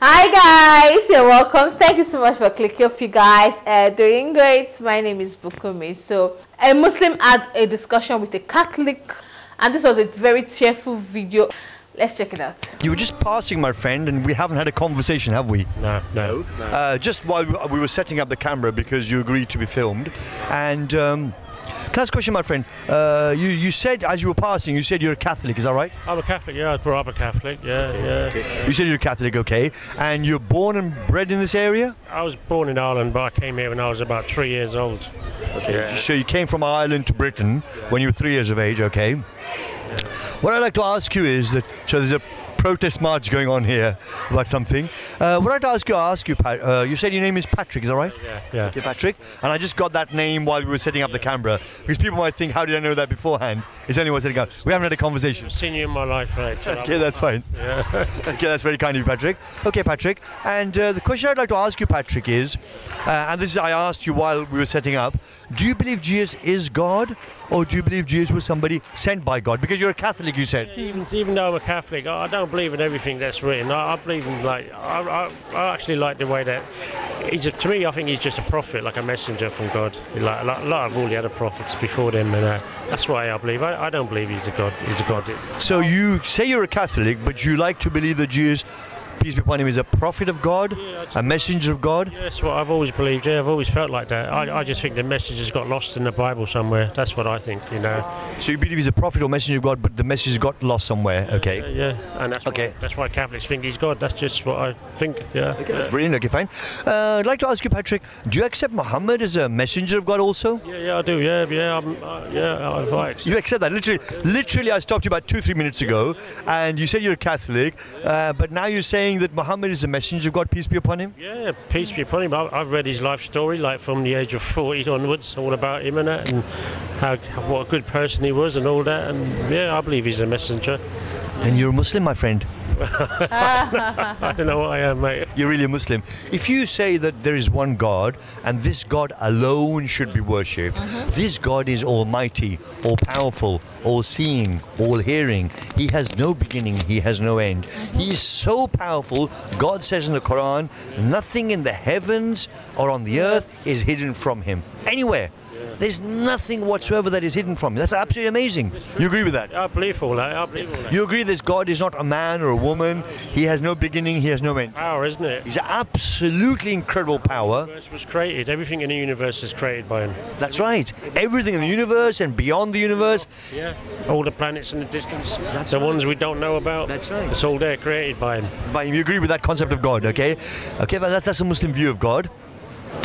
Hi guys, you're welcome. Thank you so much for clicking up, you guys. Doing great. My name is Bukunmi. So a Muslim had a discussion with a Catholic, and this was a very tearful video. Let's check it out. You were just passing, my friend, and we haven't had a conversation, have we? No. Just while we were setting up the camera, because you agreed to be filmed, and can I ask a question, my friend? You said, as you were passing, you said you're a Catholic, is that right? I'm a Catholic, yeah, I grew up a Catholic, yeah, okay, yeah. Okay. You said you're a Catholic, okay. And you're born and bred in this area? I was born in Ireland, but I came here when I was about 3 years old. Okay. Yeah. So you came from Ireland to Britain when you were 3 years of age, okay. Yeah. What I'd like to ask you is that, so there's a protest march going on here about something. What I'd ask you, Pat, you said your name is Patrick, is that right? Yeah, yeah. Okay, Patrick. And I just got that name while we were setting up the camera, because people might think, how did I know that beforehand? It's only what's setting up. We haven't had a conversation. I've seen you in my life, right? Okay, that's fine. Yeah. Okay, that's very kind of you, Patrick. Okay, Patrick. And the question I'd like to ask you, Patrick, is, and this is, I asked you while we were setting up, do you believe Jesus is God, or do you believe Jesus was somebody sent by God? Because you're a Catholic, you said. Yeah, even though I'm a Catholic, I don't believe in everything that's written. I believe in, like, I actually like the way that he's a, to me, I think he's just a prophet, like a messenger from God, like all the other prophets before them, and that's why I believe. I don't believe he's a god. He's a god. So you say you're a Catholic, but you like to believe that Jesus, peace be upon him, is a prophet of God, yeah, a messenger of God? Yeah, that's what I've always believed, yeah, I've always felt like that. I just think the message has got lost in the Bible somewhere, that's what I think, you know. So you believe he's a prophet or messenger of God, but the message got lost somewhere, okay. Yeah, yeah. And that's, okay. That's why Catholics think he's God, that's just what I think, yeah. Okay, yeah. Brilliant, okay, fine. I'd like to ask you, Patrick, do you accept Muhammad as a messenger of God also? Yeah, yeah, I do, yeah, yeah, I right. You accept that, literally I stopped you about 2-3 minutes ago, and you said you're a Catholic, but now you're saying that Muhammad is the messenger of God, peace be upon him? Yeah, peace be upon him. I've read his life story, like from the age of 40 onwards, all about him and that, and what a good person he was and all that, and yeah, I believe he's a messenger. Then you're a Muslim, my friend. I don't know what I am, mate. You're really a Muslim. If you say that there is one God and this God alone should be worshipped, this God is almighty, all powerful, all seeing, all hearing. He has no beginning, he has no end. He is so powerful. God says in the Quran, nothing in the heavens or on the earth is hidden from him. Anywhere. There's nothing whatsoever that is hidden from you. That's absolutely amazing. You agree with that? I believe all that. I believe all that. You agree this God is not a man or a woman. He has no beginning. He has no end. Power, isn't it? He's absolutely incredible power. The universe was created. Everything in the universe is created by him. That's right. Everything in the universe and beyond the universe. Yeah. All the planets in the distance. That's the ones we don't know about. That's right. It's all there, created by him. By him. You agree with that concept of God, okay? Okay, but that's a Muslim view of God.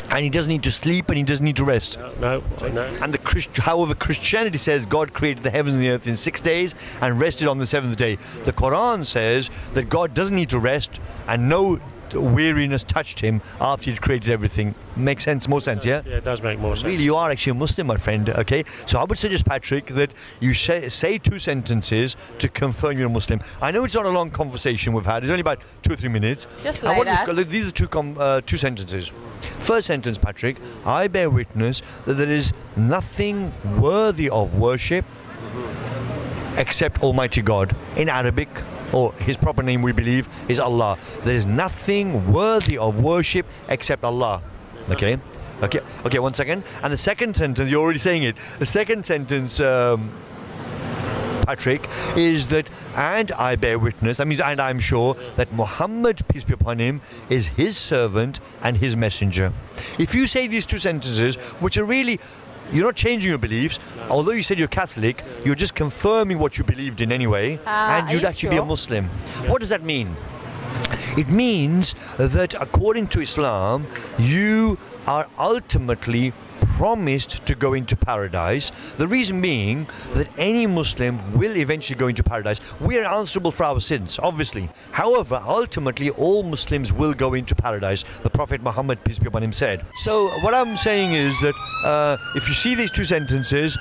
And he doesn't need to sleep and he doesn't need to rest. No. And however, Christianity says God created the heavens and the earth in 6 days and rested on the seventh day. The Quran says that God doesn't need to rest and no weariness touched him after he'd created everything. Makes sense, more sense, yeah? Yeah, it does make more sense. Really, you are actually a Muslim, my friend, okay? So I would suggest, Patrick, that you say 2 sentences to confirm you're a Muslim. I know it's not a long conversation we've had, it's only about 2 or 3 minutes. Just like that. These are two sentences. First sentence, Patrick, I bear witness that there is nothing worthy of worship except Almighty God. In Arabic, or his proper name we believe is Allah. There is nothing worthy of worship except Allah. Okay? Okay, okay, one second. And the second sentence, you're already saying it. The second sentence, Patrick, is that, and I bear witness, that means, and I'm sure, that Muhammad, peace be upon him, is his servant and his messenger. If you say these 2 sentences, which are really, you're not changing your beliefs, although you said you're Catholic, you're just confirming what you believed in anyway, and you'd actually be a Muslim. What does that mean? It means that according to Islam, you are ultimately promised to go into paradise. The reason being that any Muslim will eventually go into paradise. We are answerable for our sins, obviously. However, ultimately all Muslims will go into paradise. The Prophet Muhammad, peace be upon him, said. So what I'm saying is that if you see these 2 sentences,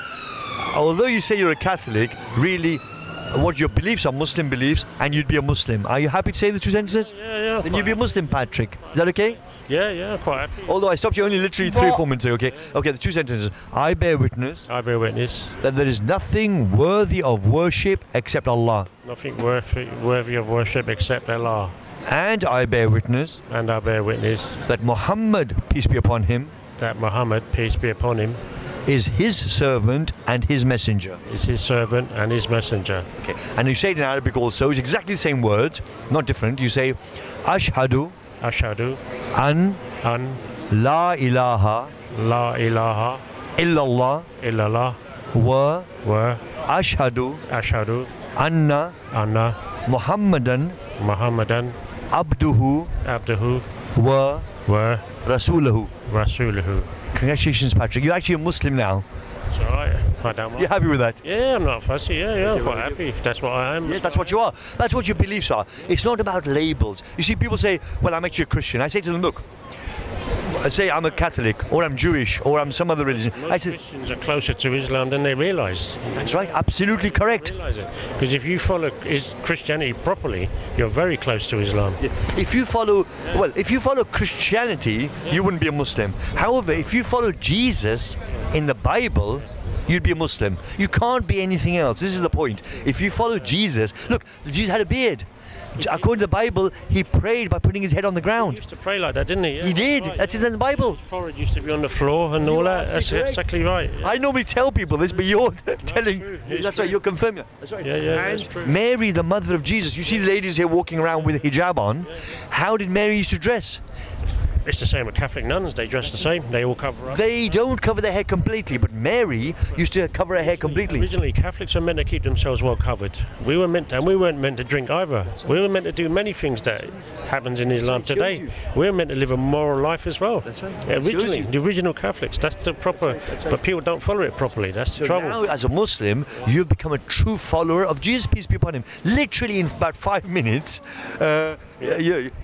although you say you're a Catholic, really what your beliefs are Muslim beliefs, and you'd be a Muslim. Are you happy to say the 2 sentences? Yeah, yeah. Then you'd be a Muslim, Patrick. Is that okay? Yeah, yeah, quite happy. Although I stopped you only literally 3 or 4 minutes ago, okay? Okay, the 2 sentences. I bear witness. I bear witness. That there is nothing worthy of worship except Allah. Nothing worthy of worship except Allah. And I bear witness. And I bear witness. That Muhammad, peace be upon him. That Muhammad, peace be upon him. Is his servant and his messenger. Is his servant and his messenger. Okay. And you say it in Arabic also, it's exactly the same words, not different. You say, Ashhadu. Ashhadu. An. La ilaha. La ilaha. Illa Allah. Illa Allah. Wa. Ashhadu. Ashhadu. Anna. Muhammadan. Abduhu. Wa. Rasoolahu. Congratulations, Patrick. You're actually a Muslim now. It's alright. I don't mind. You're happy with that? Yeah, I'm not fussy. Yeah, I'm quite happy. If that's what I am. Yeah, that's what you are. That's what your beliefs are. It's not about labels. You see, people say, well, I'm actually a Christian. I say to them, look, I say I'm a Catholic, or I'm Jewish, or I'm some other religion. Most Christians are closer to Islam than they realise. That's right, absolutely correct. Because if you follow Christianity properly, you're very close to Islam. Yeah. If you follow, well, if you follow Christianity, you wouldn't be a Muslim. However, if you follow Jesus in the Bible, you'd be a Muslim. You can't be anything else. This is the point. If you follow Jesus, look, Jesus had a beard. According to the Bible, he prayed by putting his head on the ground. He used to pray like that, didn't he? Yeah, he did. Right. That's in the Bible. His forehead used to be on the floor and all that. That's exactly right. Yeah. I normally tell people this, but you're telling. True. That's right. You're confirming. That's right. Yeah, and that's Mary, the mother of Jesus. You see the ladies here walking around with a hijab on. Yeah. How did Mary used to dress? It's the same with Catholic nuns. They dress the same. They all cover up. They don't cover their hair completely, but Mary used to cover her hair completely. Originally, Catholics are meant to keep themselves well covered. We were meant to, and we weren't meant to drink either. We were meant to do many things that happens in Islam today. We were meant to live a moral life as well. That's right. Originally, the original Catholics. That's the proper. But people don't follow it properly. That's the trouble. Now, as a Muslim, you've become a true follower of Jesus, peace be upon him. Literally, in about 5 minutes.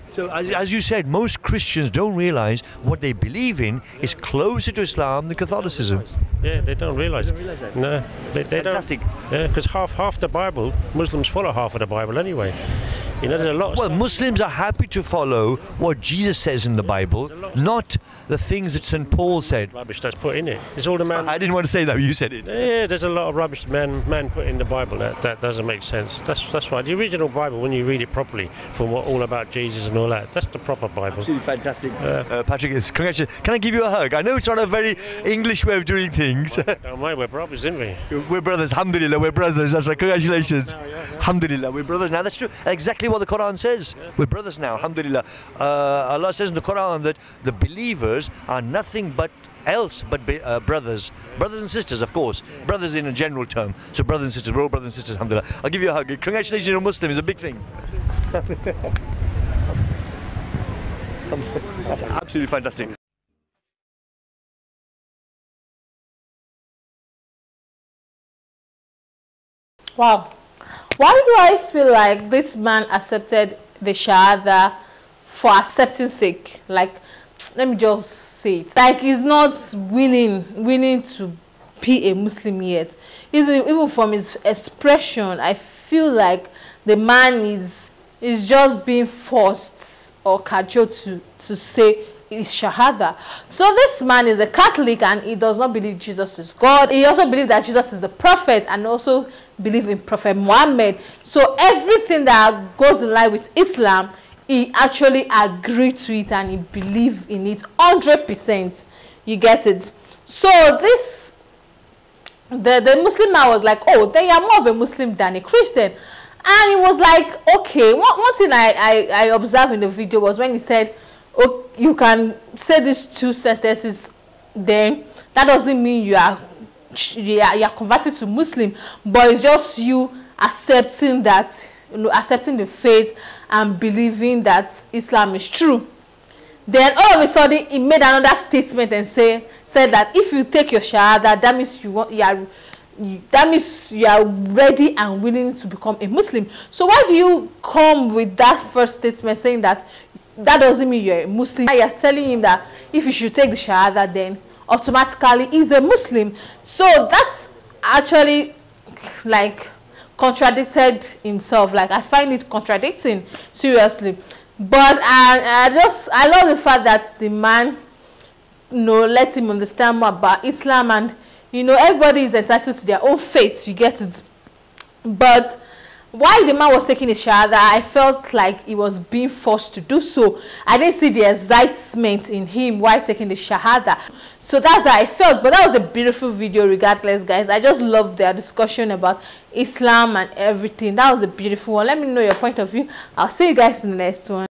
So as you said, most Christians don't realize what they believe in is closer to Islam than Catholicism. Yeah, they don't realize. They don't realize that. No, they don't. Fantastic. Yeah, because half the Bible, Muslims follow half of the Bible anyway. You know, there's a lot. Well, Muslims are happy to follow what Jesus says in the Bible, not the things that St. Paul said. Rubbish that's put in it. It's all the man. I didn't want to say that, but you said it. Yeah, there's a lot of rubbish man put in the Bible. That doesn't make sense. That's right. The original Bible, when you read it properly, from what all about Jesus and all that, that's the proper Bible. Absolutely fantastic. Patrick, congratulations. Can I give you a hug? I know it's not a very English way of doing things. Don't mind, we're brothers, isn't we? We're brothers. Alhamdulillah, we're brothers. That's right. Congratulations. Alhamdulillah, we're brothers now. That's true. Exactly what the Quran says. Yeah. We're brothers now, alhamdulillah. Allah says in the Quran that the believers are nothing but brothers. Brothers and sisters, of course. Brothers in a general term. So brothers and sisters, we're all brothers and sisters, alhamdulillah. I'll give you a hug. Congratulations, you're a Muslim, it's a big thing. That's absolutely fantastic. Wow. Why do I feel like this man accepted the shahada for accepting sake? Like, let me just say it. Like, he's not willing to be a Muslim yet. Even from his expression, I feel like the man is just being forced or cajoled to say his shahada. So this man is a Catholic and he does not believe Jesus is God. He also believes that Jesus is the prophet and also believe in Prophet Muhammad. So everything that goes in line with Islam, he actually agreed to it and he believed in it 100%. You get it? So this, the Muslim man was like, oh, they are more of a Muslim than a Christian. And he was like, okay, one thing I observed in the video was when he said, oh, you can say these two sentences then, that doesn't mean you are converted to Muslim, but it's just you accepting that, you know, accepting the faith and believing that Islam is true. Then all of a sudden he made another statement and said that if you take your shahada, that means you are ready and willing to become a Muslim. So why do you come with that first statement saying that doesn't mean you're a Muslim? You're telling him that if you should take the shahada, then automatically is a Muslim. So that's actually like contradicted himself. Like, I find it contradicting, seriously. But I love the fact that the man, you know, lets him understand more about Islam, and you know, everybody is entitled to their own faith. You get it? But While the man was taking his shahada, I felt like he was being forced to do so. I didn't see the excitement in him while taking the shahada. So that's how I felt. But that was a beautiful video regardless, guys. I just love their discussion about Islam and everything. That was a beautiful one. Let me know your point of view. I'll see you guys in the next one.